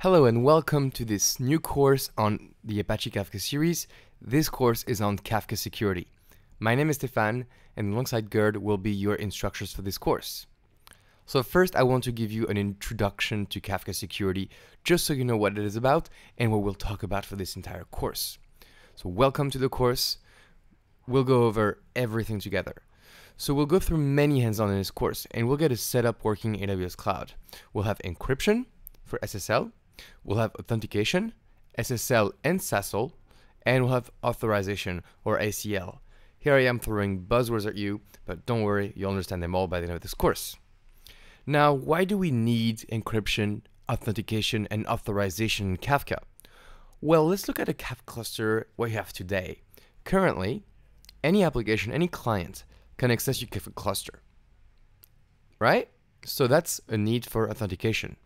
Hello and welcome to this new course on the Apache Kafka series. This course is on Kafka security. My name is Stéphane and alongside Gerd will be your instructors for this course. So first I want to give you an introduction to Kafka security just so you know what it is about and what we'll talk about for this entire course. So welcome to the course. We'll go over everything together. So we'll go through many hands-on in this course and we'll get a setup working in AWS Cloud. We'll have encryption for SSL. We'll have authentication, SSL and SASL, and we'll have authorization or ACL. Here I am throwing buzzwords at you, but don't worry, you'll understand them all by the end of this course. Now, why do we need encryption, authentication, and authorization in Kafka? Well, let's look at a Kafka cluster we have today. Currently, any application, any client can access your Kafka cluster, right? So that's a need for authentication.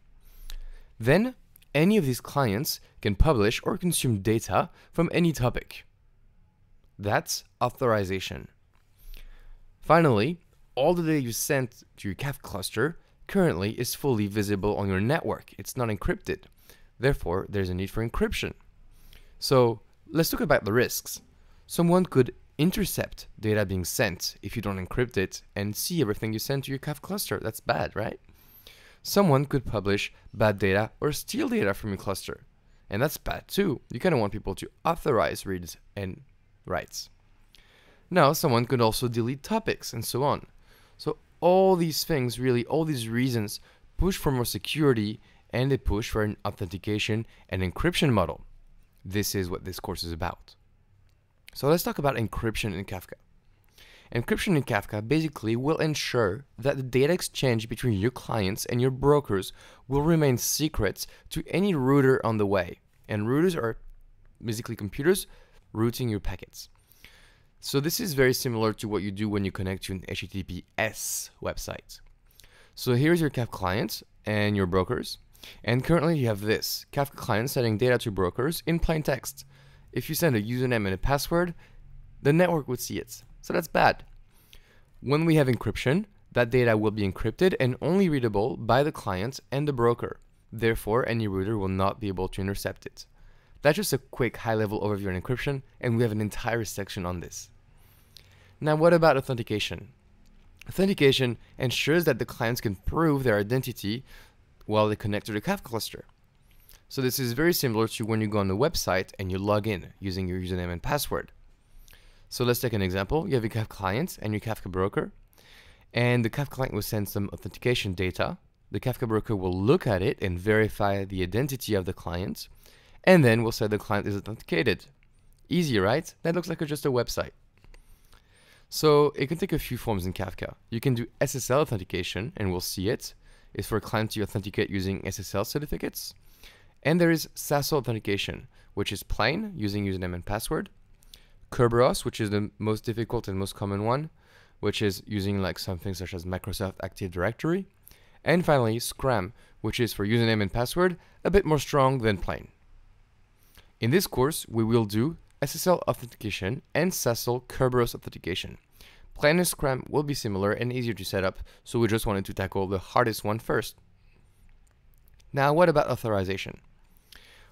Then, any of these clients can publish or consume data from any topic. That's authorization. Finally, all the data you send to your Kafka cluster currently is fully visible on your network. It's not encrypted. Therefore, there's a need for encryption. So let's talk about the risks. Someone could intercept data being sent if you don't encrypt it and see everything you send to your Kafka cluster. That's bad, right? Someone could publish bad data or steal data from your cluster. And that's bad too. You kind of want people to authorize reads and writes. Now, someone could also delete topics and so on. So all these things, really, all these reasons push for more security and they push for an authentication and encryption model. This is what this course is about. So let's talk about encryption in Kafka. Encryption in Kafka basically will ensure that the data exchange between your clients and your brokers will remain secrets to any router on the way. And routers are basically computers routing your packets. So this is very similar to what you do when you connect to an HTTPS website. So here's your Kafka client and your brokers. And currently you have this, Kafka client sending data to brokers in plain text. If you send a username and a password, the network would see it. So that's bad. When we have encryption, that data will be encrypted and only readable by the client and the broker. Therefore, any router will not be able to intercept it. That's just a quick high-level overview on encryption, and we have an entire section on this. Now, what about authentication? Authentication ensures that the clients can prove their identity while they connect to the Kafka cluster. So this is very similar to when you go on the website and you log in using your username and password. So let's take an example. You have your Kafka client and your Kafka broker. And the Kafka client will send some authentication data. The Kafka broker will look at it and verify the identity of the client. And then we'll say the client is authenticated. Easy, right? That looks like just a website. So it can take a few forms in Kafka. You can do SSL authentication, and we'll see it. It's for a client to authenticate using SSL certificates. And there is SASL authentication, which is plain, using username and password. Kerberos, which is the most difficult and most common one, which is using like something such as Microsoft Active Directory. And finally, Scram, which is for username and password, a bit more strong than plain. In this course, we will do SSL authentication and SASL Kerberos authentication. Plain and Scram will be similar and easier to set up, so we just wanted to tackle the hardest one first. Now, what about authorization?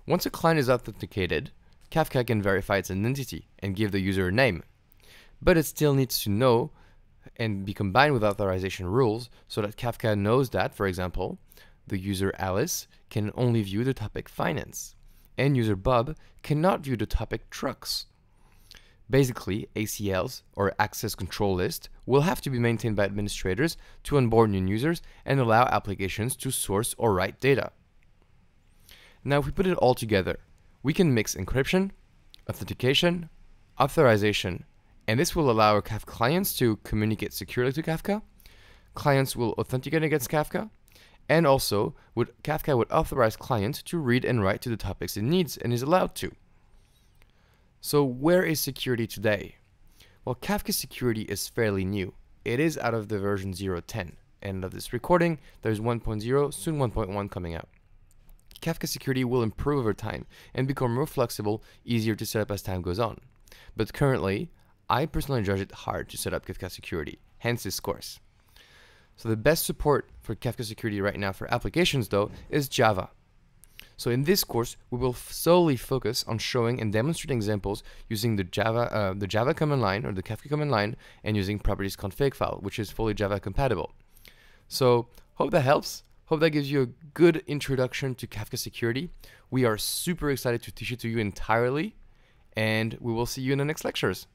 Once a client is authenticated, Kafka can verify its identity and give the user a name, but it still needs to know and be combined with authorization rules so that Kafka knows that, for example, the user Alice can only view the topic finance and user Bob cannot view the topic trucks. Basically, ACLs or access control lists will have to be maintained by administrators to onboard new users and allow applications to source or write data. Now, if we put it all together, we can mix encryption, authentication, authorization, and this will allow our Kafka clients to communicate securely to Kafka. Clients will authenticate against Kafka, and also Kafka would authorize clients to read and write to the topics it needs and is allowed to. So where is security today? Well, Kafka security is fairly new. It is out of the version 0.10. End of this recording, there's 1.0, soon 1.1 coming out. Kafka security will improve over time and become more flexible, easier to set up as time goes on. But currently, I personally judge it hard to set up Kafka security, hence this course. So the best support for Kafka security right now for applications, though, is Java. So in this course, we will solely focus on showing and demonstrating examples using the Java command line or the Kafka command line, and using properties config file, which is fully Java compatible. So hope that helps. Hope that gives you a good introduction to Kafka security. We are super excited to teach it to you entirely, and we will see you in the next lectures.